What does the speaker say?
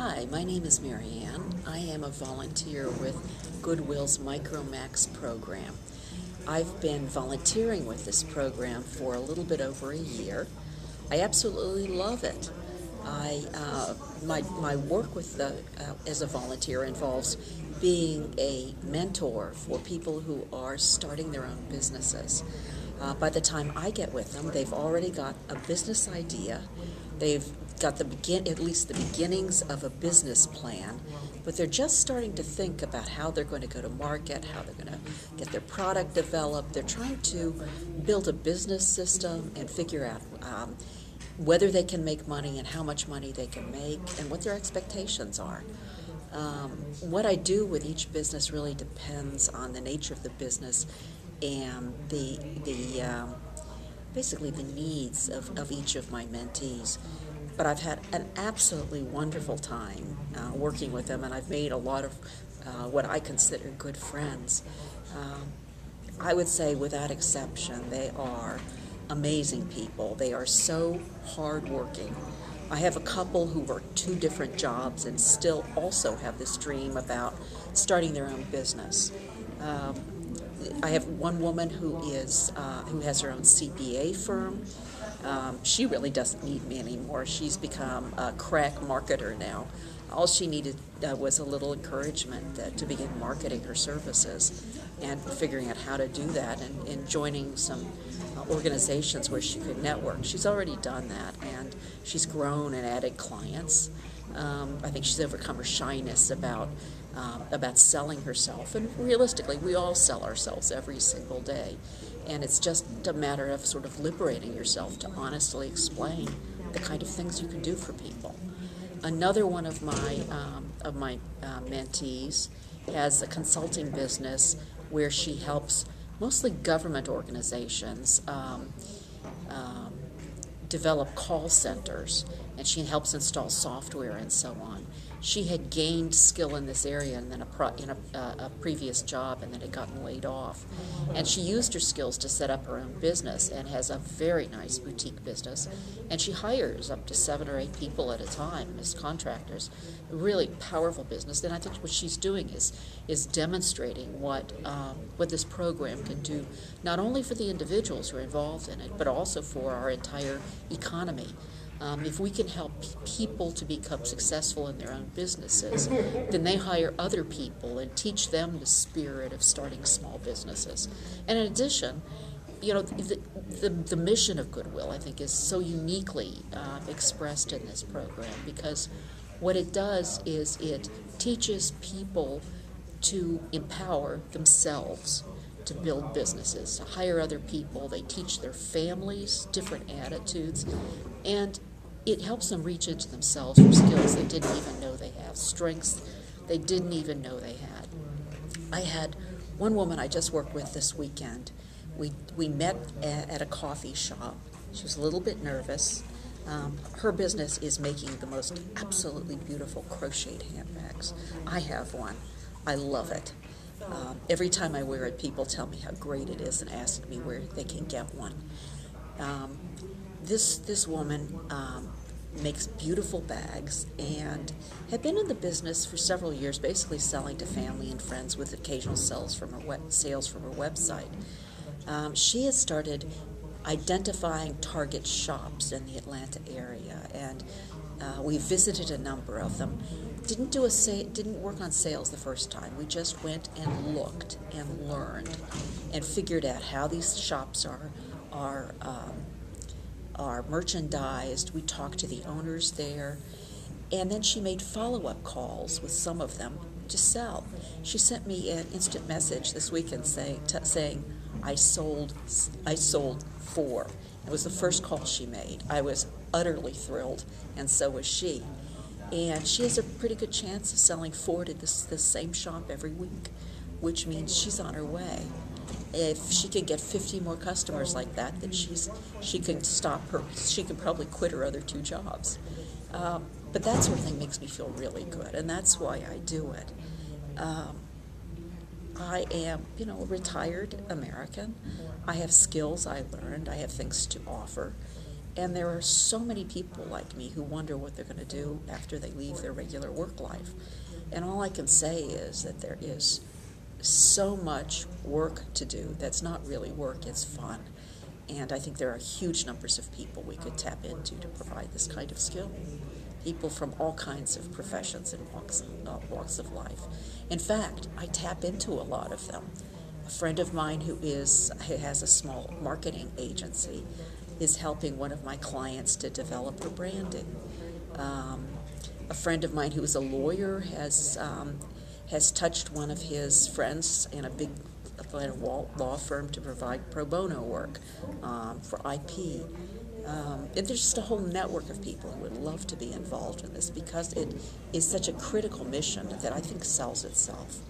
Hi, my name is Mary Ann. I am a volunteer with Goodwill's MicroMax program. I've been volunteering with this program for a little bit over a year. I absolutely love it. My work with as a volunteer involves being a mentor for people who are starting their own businesses. By the time I get with them, they've already got a business idea. They've got at least the beginnings of a business plan, but they're just starting to think about how they're going to go to market, how they're going to get their product developed. They're trying to build a business system and figure out whether they can make money and how much money they can make and what their expectations are. What I do with each business really depends on the nature of the business and basically the needs of each of my mentees. But I've had an absolutely wonderful time working with them, and I've made a lot of what I consider good friends. I would say without exception, they are amazing people. They are so hardworking. I have a couple who work two different jobs and still also have this dream about starting their own business. I have one woman who has her own CPA firm. She really doesn't need me anymore. She's become a crack marketer now. All she needed was a little encouragement to begin marketing her services and figuring out how to do that and joining some organizations where she could network. She's already done that, and she's grown and added clients. I think she's overcome her shyness about selling herself, and realistically we all sell ourselves every single day, and it's just a matter of sort of liberating yourself to honestly explain the kind of things you can do for people. Another one of my mentees has a consulting business where she helps mostly government organizations develop call centers, and she helps install software and so on. She had gained skill in this area and then in a previous job, and then had gotten laid off. And she used her skills to set up her own business and has a very nice boutique business. And she hires up to 7 or 8 people at a time as contractors. A really powerful business. And I think what she's doing is demonstrating what this program can do, not only for the individuals who are involved in it, but also for our entire economy. If we can help people to become successful in their own businesses, then they hire other people and teach them the spirit of starting small businesses. And in addition, you know, the mission of Goodwill, I think, is so uniquely expressed in this program, because what it does is it teaches people to empower themselves to build businesses, to hire other people. They teach their families different attitudes, and it helps them reach into themselves for skills they didn't even know they have, strengths they didn't even know they had. I had one woman I just worked with this weekend. We met at a coffee shop. She was a little bit nervous. Her business is making the most absolutely beautiful crocheted handbags. I have one. I love it. Every time I wear it, people tell me how great it is and ask me where they can get one. This woman makes beautiful bags and had been in the business for several years, basically selling to family and friends with occasional sales from her website. She has started identifying target shops in the Atlanta area, and we visited a number of them. Didn't work on sales the first time. We just went and looked and learned and figured out how these shops are merchandised. We talked to the owners there, and then she made follow-up calls with some of them to sell. She sent me an instant message this weekend saying, "I sold 4." It was the first call she made. I was utterly thrilled, and so was she. And she has a pretty good chance of selling 4 to this same shop every week, which means she's on her way. If she can get 50 more customers like that, then she can probably quit her other 2 jobs. But that sort of thing makes me feel really good, and that's why I do it. I am, you know, a retired American. I have skills I learned. I have things to offer. And there are so many people like me who wonder what they're going to do after they leave their regular work life. And all I can say is that there is so much work to do that's not really work, it's fun. And I think there are huge numbers of people we could tap into to provide this kind of skill. People from all kinds of professions and walks of life. In fact, I tap into a lot of them. A friend of mine who has a small marketing agency is helping one of my clients to develop her branding. A friend of mine who is a lawyer has touched one of his friends in a big law firm to provide pro bono work for IP. And there's just a whole network of people who would love to be involved in this because it is such a critical mission that I think sells itself.